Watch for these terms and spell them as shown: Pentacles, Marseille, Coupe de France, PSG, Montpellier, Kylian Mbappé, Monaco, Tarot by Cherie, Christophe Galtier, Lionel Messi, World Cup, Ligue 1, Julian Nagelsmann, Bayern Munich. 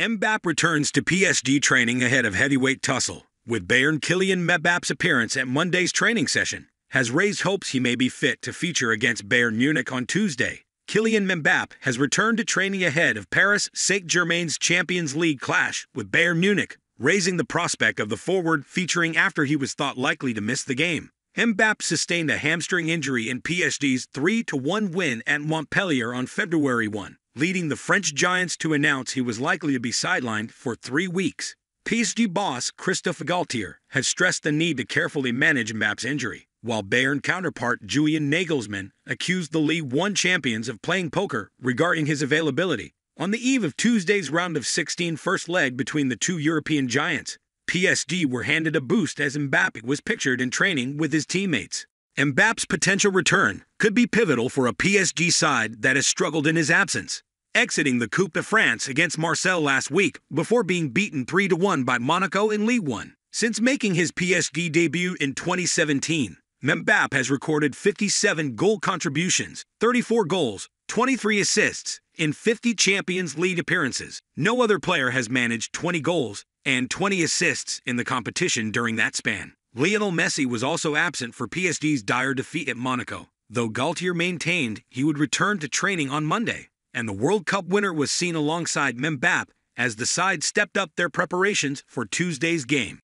Mbappé returns to PSG training ahead of heavyweight tussle, with Bayern. Kylian Mbappe's appearance at Monday's training session has raised hopes he may be fit to feature against Bayern Munich on Tuesday. Kylian Mbappé has returned to training ahead of Paris Saint-Germain's Champions League clash with Bayern Munich, raising the prospect of the forward featuring after he was thought likely to miss the game. Mbappé sustained a hamstring injury in PSG's 3-1 win at Montpellier on February 1. Leading the French Giants to announce he was likely to be sidelined for 3 weeks. PSG boss Christophe Galtier has stressed the need to carefully manage Mbappe's injury, while Bayern counterpart Julian Nagelsmann accused the League One champions of playing poker regarding his availability. On the eve of Tuesday's round of 16 first leg between the two European giants, PSG were handed a boost as Mbappé was pictured in training with his teammates. Mbappe's potential return could be pivotal for a PSG side that has struggled in his absence, exiting the Coupe de France against Marseille last week before being beaten 3-1 by Monaco in Ligue 1. Since making his PSG debut in 2017, Mbappé has recorded 57 goal contributions, 34 goals, 23 assists, in 50 Champions League appearances. No other player has managed 20 goals and 20 assists in the competition during that span. Lionel Messi was also absent for PSG's dire defeat at Monaco, though Galtier maintained he would return to training on Monday, and the World Cup winner was seen alongside Mbappé as the side stepped up their preparations for Tuesday's game.